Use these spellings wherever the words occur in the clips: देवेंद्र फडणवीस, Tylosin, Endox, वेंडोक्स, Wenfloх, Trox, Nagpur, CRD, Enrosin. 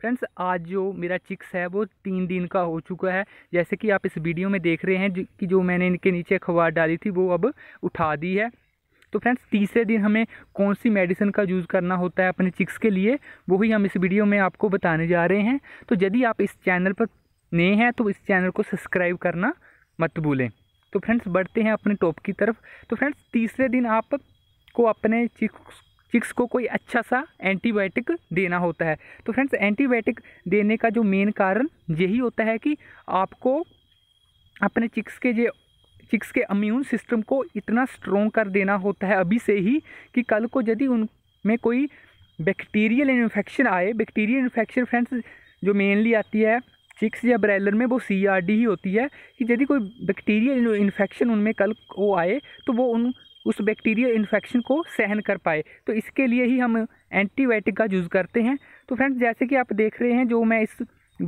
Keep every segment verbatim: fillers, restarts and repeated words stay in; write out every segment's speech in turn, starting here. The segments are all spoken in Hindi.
फ्रेंड्स आज जो मेरा चिक्स है वो तीन दिन का हो चुका है। जैसे कि आप इस वीडियो में देख रहे हैं कि जो मैंने इनके नीचे अखबार डाली थी वो अब उठा दी है। तो फ्रेंड्स तीसरे दिन हमें कौन सी मेडिसिन का यूज़ करना होता है अपने चिक्स के लिए, वही हम इस वीडियो में आपको बताने जा रहे हैं। तो यदि आप इस चैनल पर नए हैं तो इस चैनल को सब्सक्राइब करना मत भूलें। तो फ्रेंड्स बढ़ते हैं अपने टॉपिक की तरफ। तो फ्रेंड्स तीसरे दिन आप को अपने चिक्स चिक्स को कोई अच्छा सा एंटीबायोटिक देना होता है। तो फ्रेंड्स एंटीबायोटिक देने का जो मेन कारण यही होता है कि आपको अपने चिक्स के जो चिक्स के इम्यून सिस्टम को इतना स्ट्रॉन्ग कर देना होता है अभी से ही कि कल को यदि उनमें कोई बैक्टीरियल इन्फेक्शन आए। बैक्टीरियल इन्फेक्शन फ्रेंड्स जो मेनली आती है चिक्स या ब्रायलर में वो सी आर डी ही होती है कि यदि कोई बैक्टीरियल इन्फेक्शन उनमें कल को आए तो वो उन उस बैक्टीरियल इन्फेक्शन को सहन कर पाए। तो इसके लिए ही हम एंटीबायोटिक का यूज़ करते हैं। तो फ्रेंड्स जैसे कि आप देख रहे हैं जो मैं इस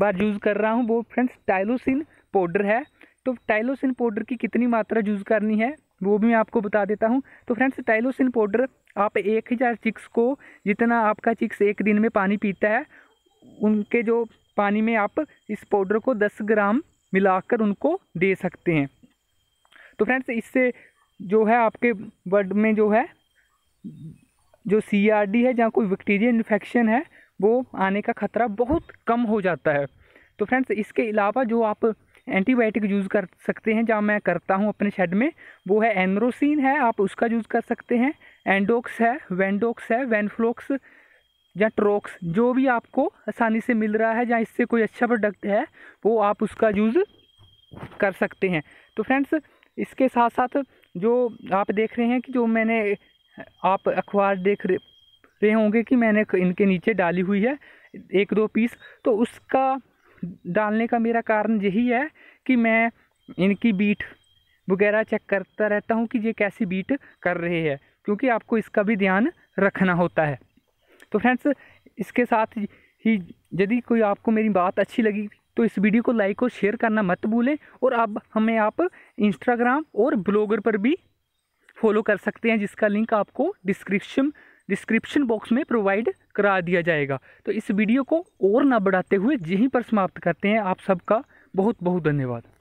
बार यूज़ कर रहा हूँ वो फ्रेंड्स टाइलोसिन पाउडर है। तो टाइलोसिन पाउडर की कितनी मात्रा यूज़ करनी है वो भी मैं आपको बता देता हूँ। तो फ्रेंड्स टाइलोसिन पाउडर आप एक हज़ार चिक्स को, जितना आपका चिक्स एक दिन में पानी पीता है उनके जो पानी में आप इस पाउडर को दस ग्राम मिलाकर उनको दे सकते हैं। तो फ्रेंड्स इससे जो है आपके ब्लड में जो है जो सी आर डी है, जहाँ कोई बैक्टीरियल इन्फेक्शन है, वो आने का खतरा बहुत कम हो जाता है। तो फ्रेंड्स इसके अलावा जो आप एंटीबायोटिक यूज़ कर सकते हैं, जहाँ मैं करता हूँ अपने शेड में, वो है एनरोसिन है, आप उसका यूज़ कर सकते हैं। एंडोक्स है, वेंडोक्स है, वेनफ्लोक्स या ट्रोक्स, जो भी आपको आसानी से मिल रहा है या इससे कोई अच्छा प्रोडक्ट है वो आप उसका यूज़ कर सकते हैं। तो फ्रेंड्स इसके साथ साथ जो आप देख रहे हैं कि जो मैंने आप अखबार देख रहे होंगे कि मैंने इनके नीचे डाली हुई है एक दो पीस, तो उसका डालने का मेरा कारण यही है कि मैं इनकी बीट वगैरह चेक करता रहता हूं कि ये कैसी बीट कर रहे हैं, क्योंकि आपको इसका भी ध्यान रखना होता है। तो फ्रेंड्स इसके साथ ही यदि कोई आपको मेरी बात अच्छी लगी तो इस वीडियो को लाइक और शेयर करना मत भूलें। और अब हमें आप इंस्टाग्राम और ब्लॉगर पर भी फॉलो कर सकते हैं, जिसका लिंक आपको डिस्क्रिप्शन डिस्क्रिप्शन बॉक्स में प्रोवाइड करा दिया जाएगा। तो इस वीडियो को और ना बढ़ाते हुए यहीं पर समाप्त करते हैं। आप सबका बहुत बहुत धन्यवाद।